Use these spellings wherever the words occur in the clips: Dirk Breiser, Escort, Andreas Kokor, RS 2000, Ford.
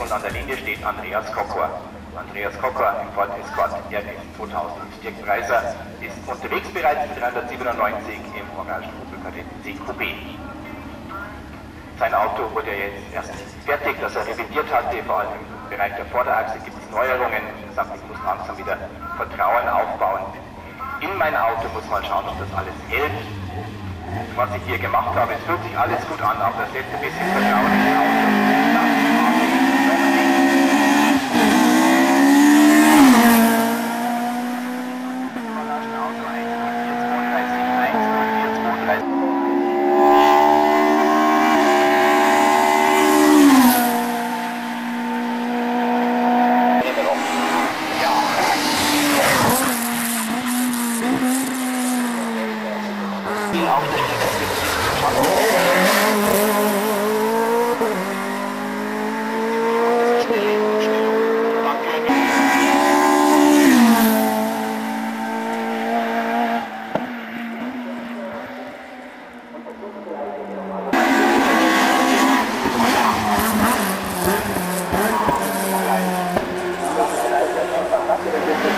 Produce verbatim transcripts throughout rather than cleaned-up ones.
Und an der Linie steht Andreas Kokor. Andreas Kokor im Ford Escort R S zweitausend. Dirk Breiser ist unterwegs bereits mit dreihundertsiebenundneunzig im Orangen-Opel-Kadett C Coupé. Sein Auto wurde jetzt erst fertig, das er revidiert hatte. Vor allem im Bereich der Vorderachse gibt es Neuerungen. Insgesamt, ich muss langsam wieder Vertrauen aufbauen. In mein Auto muss man schauen, ob das alles hält. Was ich hier gemacht habe, es fühlt sich alles gut an, aber das letzte bisschen Vertrauen ins Auto.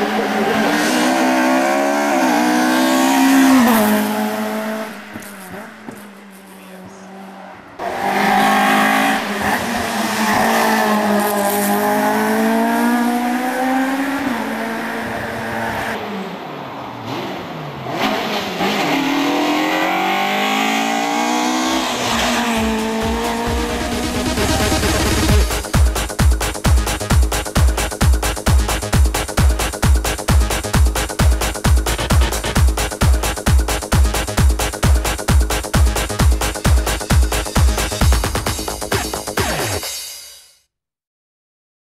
Thank you.